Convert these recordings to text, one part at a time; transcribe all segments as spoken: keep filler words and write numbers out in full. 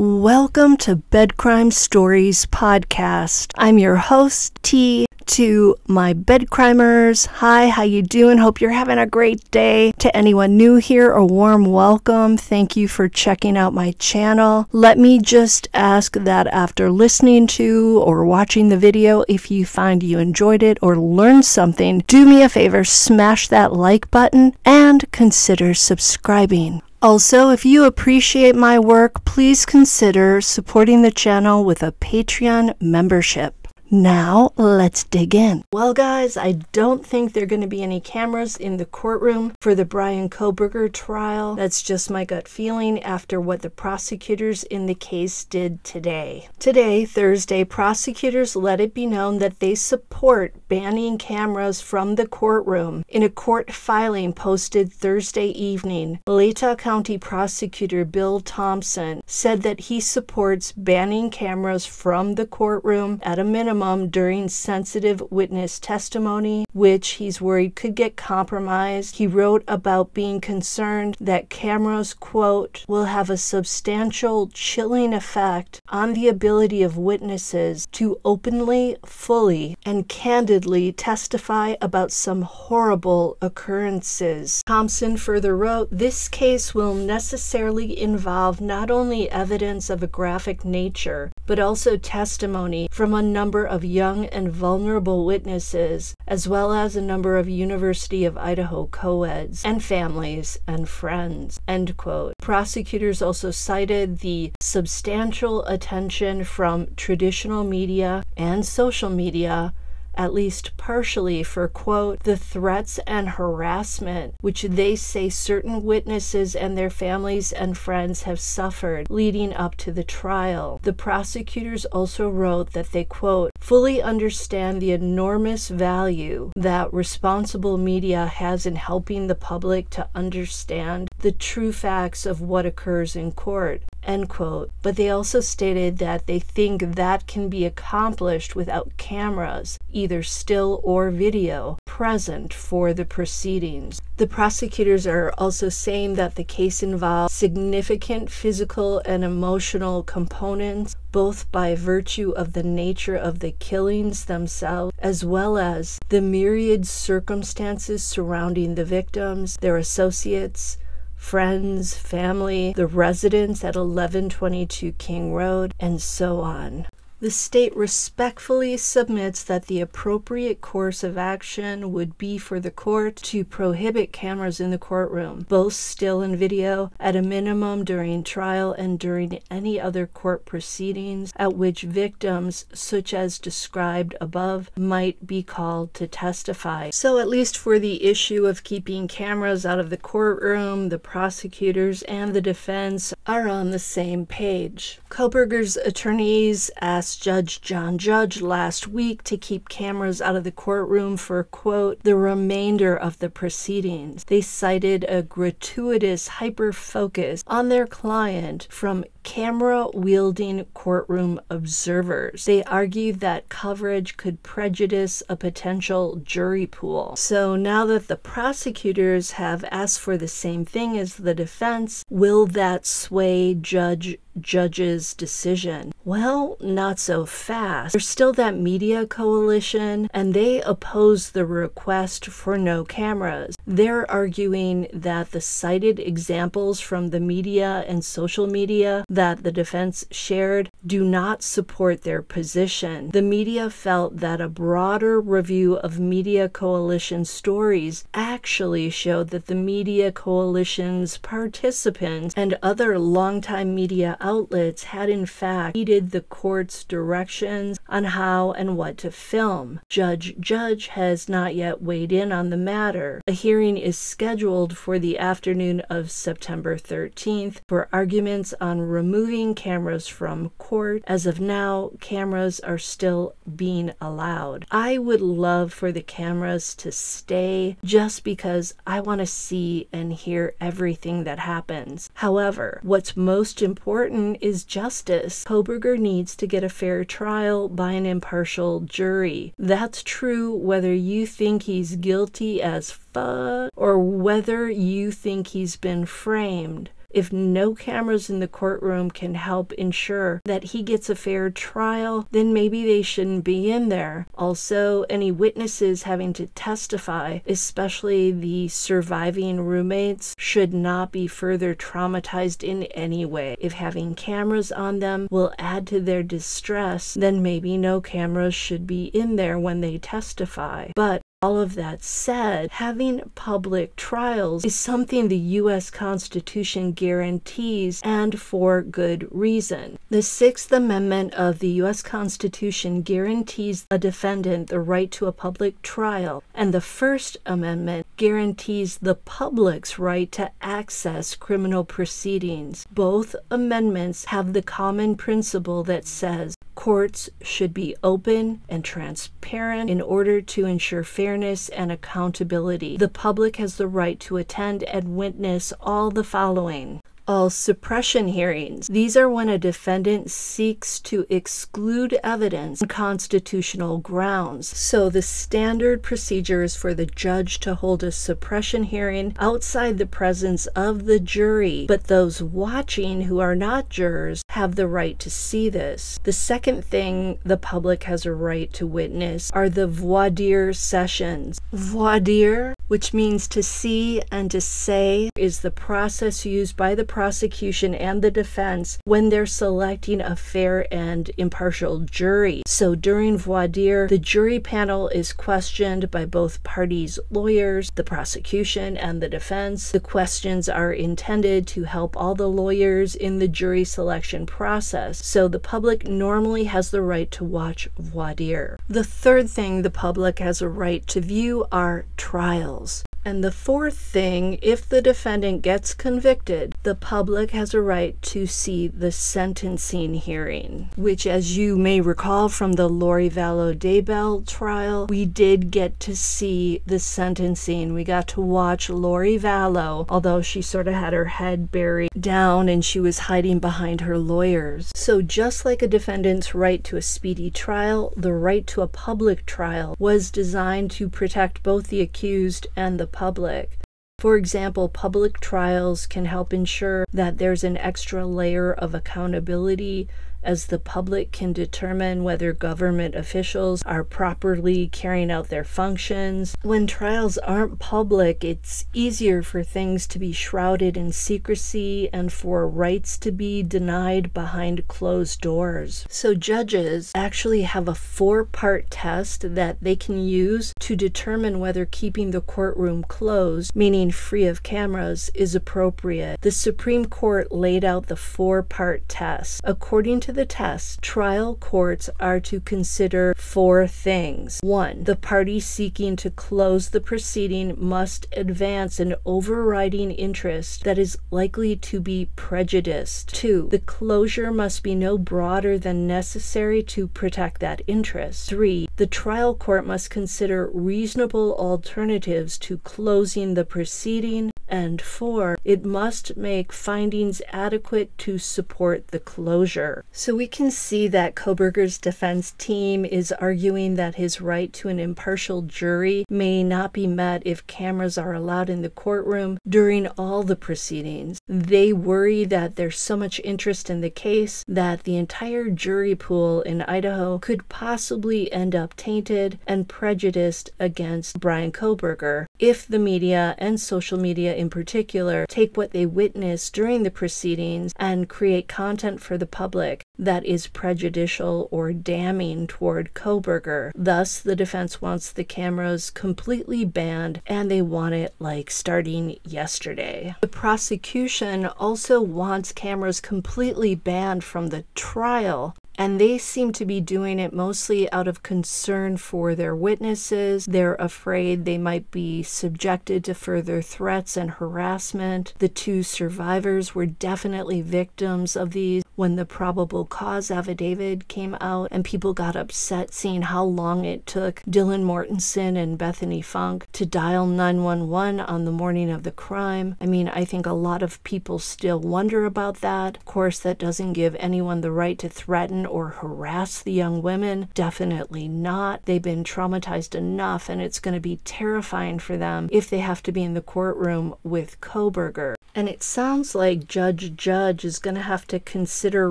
Welcome to Bed Crime Stories podcast. I'm your host, T. To my bed crimers, hi, how you doing? Hope you're having a great day. To anyone new here, a warm welcome. Thank you for checking out my channel. Let me just ask that after listening to or watching the video, if you find you enjoyed it or learned something, do me a favor, smash that like button and consider subscribing. Also, if you appreciate my work, please consider supporting the channel with a Patreon membership. Now, let's dig in. Well, guys, I don't think there are going to be any cameras in the courtroom for the Bryan Kohberger trial. That's just my gut feeling after what the prosecutors in the case did today. Today, Thursday, prosecutors let it be known that they support banning cameras from the courtroom. In a court filing posted Thursday evening, Latah County Prosecutor Bill Thompson said that he supports banning cameras from the courtroom at a minimum during sensitive witness testimony, which he's worried could get compromised. He wrote about being concerned that cameras, quote, will have a substantial chilling effect on the ability of witnesses to openly, fully, and candidly testify about some horrible occurrences. Thompson further wrote, this case will necessarily involve not only evidence of a graphic nature, but also testimony from a number of young and vulnerable witnesses, as well as a number of University of Idaho co-eds and families and friends, end quote. Prosecutors also cited the substantial attention from traditional media and social media, at least partially, for, quote, the threats and harassment which they say certain witnesses and their families and friends have suffered leading up to the trial. The prosecutors also wrote that they, quote, fully understand the enormous value that responsible media has in helping the public to understand the true facts of what occurs in court, end quote. But they also stated that they think that can be accomplished without cameras, either still or video, present for the proceedings. The prosecutors are also saying that the case involves significant physical and emotional components, both by virtue of the nature of the killings themselves, as well as the myriad circumstances surrounding the victims, their associates, friends, family, the residents at eleven twenty-two King Road, and so on. The state respectfully submits that the appropriate course of action would be for the court to prohibit cameras in the courtroom, both still and video, at a minimum during trial and during any other court proceedings at which victims, such as described above, might be called to testify. So at least for the issue of keeping cameras out of the courtroom, the prosecutors and the defense are on the same page. Kohberger's attorneys asked Judge John Judge last week to keep cameras out of the courtroom for, quote, the remainder of the proceedings. They cited a gratuitous hyper-focus on their client from camera-wielding courtroom observers. They argued that coverage could prejudice a potential jury pool. So now that the prosecutors have asked for the same thing as the defense, will that sway Judge Judge's decision? Well, not so fast. There's still that media coalition, and they oppose the request for no cameras. They're arguing that the cited examples from the media and social media that the defense shared do not support their position. The media felt that a broader review of media coalition stories actually showed that the media coalition's participants and other longtime media outlets had in fact heeded the court's directions on how and what to film. Judge Judge has not yet weighed in on the matter. A hearing is scheduled for the afternoon of September thirteenth for arguments on removing cameras from court. As of now, cameras are still being allowed. I would love for the cameras to stay just because I want to see and hear everything that happens. However, what's most important is justice. Kohberger needs to get a fair trial by an impartial jury. That's true whether you think he's guilty as fuck or whether you think he's been framed. if no cameras in the courtroom can help ensure that he gets a fair trial, then maybe they shouldn't be in there. Also, any witnesses having to testify, especially the surviving roommates, should not be further traumatized in any way. If having cameras on them will add to their distress, then maybe no cameras should be in there when they testify. But all of that said, having public trials is something the U S Constitution guarantees, and for good reason. The Sixth Amendment of the U S Constitution guarantees a defendant the right to a public trial, and the First Amendment guarantees the public's right to access criminal proceedings. Both amendments have the common principle that says courts should be open and transparent in order to ensure fairness and accountability. The public has the right to attend and witness all the following. All suppression hearings. These are when a defendant seeks to exclude evidence on constitutional grounds. So the standard procedure is for the judge to hold a suppression hearing outside the presence of the jury, but those watching who are not jurors have the right to see this. The second thing the public has a right to witness are the voir dire sessions. Voir dire, which means to see and to say, is the process used by the prosecution and the defense when they're selecting a fair and impartial jury. So during voir dire, the jury panel is questioned by both parties' lawyers, the prosecution and the defense. The questions are intended to help all the lawyers in the jury selection process, so the public normally has the right to watch voir dire. The third thing the public has a right to view are trials. And the fourth thing, if the defendant gets convicted, the public has a right to see the sentencing hearing, which, as you may recall from the Lori Vallow Daybell trial, we did get to see the sentencing. We got to watch Lori Vallow, although she sort of had her head buried down and she was hiding behind her lawyers. So just like a defendant's right to a speedy trial, the right to a public trial was designed to protect both the accused and the public. For example, public trials can help ensure that there's an extra layer of accountability, as the public can determine whether government officials are properly carrying out their functions. When trials aren't public, it's easier for things to be shrouded in secrecy and for rights to be denied behind closed doors. So judges actually have a four-part test that they can use to determine whether keeping the courtroom closed, meaning free of cameras, is appropriate. The Supreme Court laid out the four-part test. According to the test, trial courts are to consider four things. One, the party seeking to close the proceeding must advance an overriding interest that is likely to be prejudiced. Two, the closure must be no broader than necessary to protect that interest. Three, the trial court must consider reasonable alternatives to closing the proceeding. And four, it must make findings adequate to support the closure. So we can see that Kohberger's defense team is arguing that his right to an impartial jury may not be met if cameras are allowed in the courtroom during all the proceedings. They worry that there's so much interest in the case that the entire jury pool in Idaho could possibly end up tainted and prejudiced against Bryan Kohberger if the media and social media in particular take what they witness during the proceedings and create content for the public that is prejudicial or damning toward Kohberger. Thus, the defense wants the cameras completely banned, and they want it like starting yesterday. The prosecution also wants cameras completely banned from the trial, and they seem to be doing it mostly out of concern for their witnesses. They're afraid they might be subjected to further threats and harassment. The two survivors were definitely victims of these when the probable cause affidavit came out, and people got upset seeing how long it took Dylan Mortensen and Bethany Funk to dial nine one one on the morning of the crime. I mean, I think a lot of people still wonder about that. Of course, that doesn't give anyone the right to threaten or harass the young women. Definitely not. They've been traumatized enough, and it's going to be terrifying for them if they have to be in the courtroom with Kohberger. And it sounds like Judge Judge is going to have to consider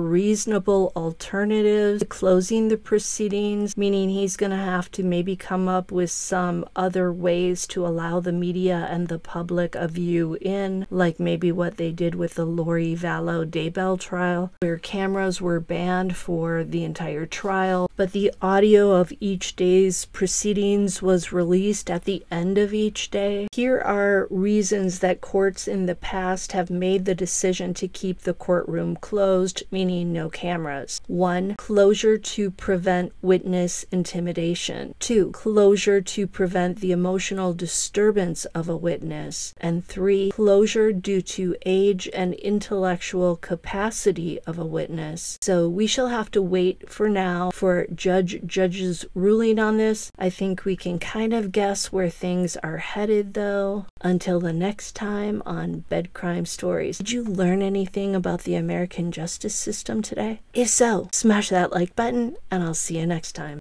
reasonable alternatives to closing the proceedings, meaning he's going to have to maybe come up with some other ways to allow the media and the public a view in, like maybe what they did with the Lori Vallow Daybell trial, where cameras were banned for the entire trial, but the audio of each day's proceedings was released at the end of each day. Here are reasons that courts in the past have made the decision to keep the courtroom closed, meaning no cameras. One, closure to prevent witness intimidation. Two, closure to prevent the emotional disturbance of a witness. And three, closure due to age and intellectual capacity of a witness. So we shall have to wait for now for Judge Judge's ruling on this. I think we can kind of guess where things are headed though. Until the next time on Bed Crime Stories. Did you learn anything about the American justice system today? If so, smash that like button and I'll see you next time.